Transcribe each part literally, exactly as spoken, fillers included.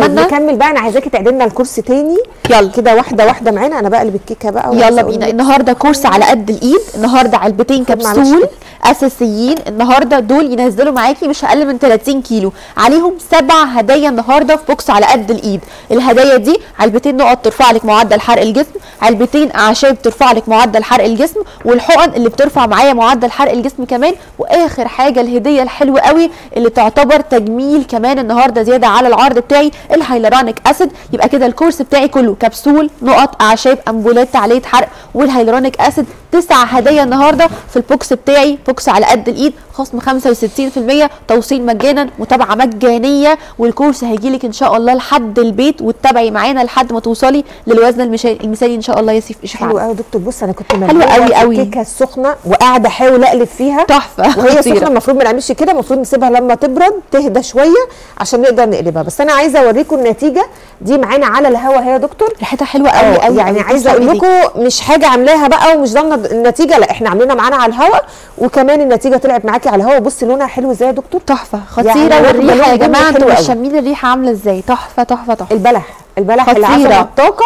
نكمل بقى، انا عايزاكي تقدمنا الكورس تاني يلا كده واحده واحده معانا. انا بقلب الكيكه بقى يلا بينا. النهارده كورس على قد الايد، النهارده علبتين كبسول اساسيين، النهارده دول ينزلوا معاكي مش اقل من ثلاثين كيلو، عليهم سبع هدايا النهارده في بوكس على قد الايد. الهدايا دي علبتين نقط ترفع لك معدل حرق الجسم، علبتين اعشاب ترفع لك معدل حرق الجسم، والحقن اللي بترفع معايا معدل حرق الجسم كمان، واخر حاجه الهديه الحلوه قوي اللي تعتبر تجميل كمان النهارده زياده على العرض بتاعي، الهيلورونيك اسيد. يبقى كده الكورس بتاعي كله كبسول نقط اعشاب امبولات تعليه حرق والهيلورونيك اسيد، تسع هدايا النهارده في البوكس بتاعي، بوكس على قد الايد، خصم خمسة وستين بالمية، توصيل مجانا، متابعه مجانيه، والكورس هيجيلك ان شاء الله لحد البيت وتتابعي معانا لحد ما توصلي للوزن المثالي ان شاء الله يا سيف اشفاعي. حلو قوي يا دكتور. بص انا كنت مليانه الكيكه السخنه وقاعده احاول اقلب فيها تحفه وهي سخنه، المفروض ما نعملش كده، المفروض نسيبها لما تبرد تهدى شويه عشان نقدر نقلبها، بس انا عايزه اوريكم النتيجه دي معانا على الهوا اهي يا دكتور. ريحتها حلوه قوي قوي، يعني عايزه اقول لكم مش حاجه عاملاها بقى ومش ضامنه النتيجه، لا احنا عاملينها معانا على الهوا وكمان النتيجه طلعت معاكي على الهوا. بصي لونها حلو ازاي يا دكتور، تحفه خطيره، يعني والريحه يا جماعه انتوا شامين الريحه عامله ازاي، تحفه تحفه تحفه. البلح البلح اللي عافى الطاقه،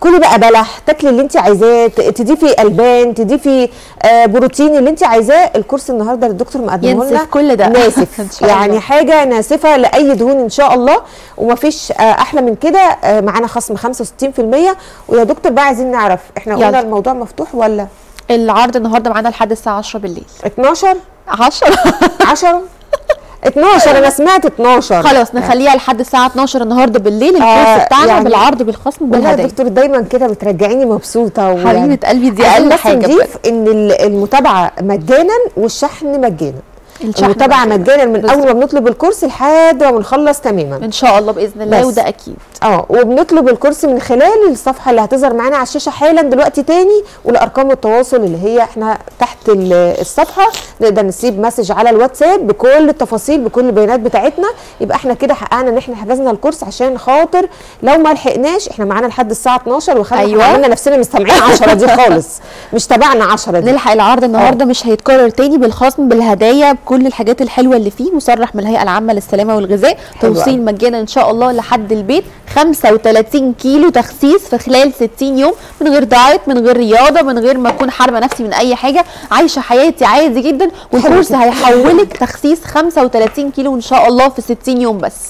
كلي بقى بلح، تاكلي اللي انت عايزاه، تضيفي البان، تضيفي آه بروتين اللي انت عايزاه. الكورس النهارده الدكتور مقدمه لنا ينسف كل ده ناسف يعني حاجه ناسفه لاي دهون ان شاء الله، ومفيش آه احلى من كده. آه معانا خصم خمسة وستين بالمية. ويا دكتور بقى عايزين نعرف احنا قلنا يلا. الموضوع مفتوح ولا؟ العرض النهارده معانا لحد الساعه عشرة بالليل. اتناشر عشرة عشرة اتناشر، انا سمعت اتناشر، خلاص نخليها لحد الساعه اتناشر النهارده بالليل. الكورس آه بتاعنا يعني بالعرض بالخصم بالهدايا. يا دكتور دايما كده بترجعيني مبسوطه و... حبيبه قلبي دي اقل حاجه. نضيف ان المتابعه مجانا والشحن مجانا، المتابعه مجانا من اول ما بنطلب الكورس لحد ما بنخلص تماما ان شاء الله باذن الله، وده اكيد اه وبنطلب الكورس من خلال الصفحه اللي هتظهر معانا على الشاشه حالا دلوقتي تاني، والارقام التواصل اللي هي احنا تحت الصفحه، نقدر نسيب مسج على الواتساب بكل التفاصيل بكل البيانات بتاعتنا. يبقى احنا كده حققنا ان احنا حجزنا الكورس، عشان خاطر لو ما لحقناش احنا معانا لحد الساعه اتناشر وخلينا أيوة. نفسنا مستمعين عشرة دي خالص مش تابعنا عشرة دي، نلحق العرض النهارده آه. مش هيتكرر تاني، بالخصم بالهدايا كل الحاجات الحلوه اللي فيه، مصرح من الهيئه العامه للسلامه والغذاء، توصيل مجانا ان شاء الله لحد البيت، خمسة وتلاتين كيلو تخسيس في خلال ستين يوم، من غير دايت من غير رياضه من غير ما اكون حاربه نفسي من اي حاجه، عايشه حياتي عادي جدا، والكورس هيحولك تخسيس خمسة وتلاتين كيلو ان شاء الله في ستين يوم بس.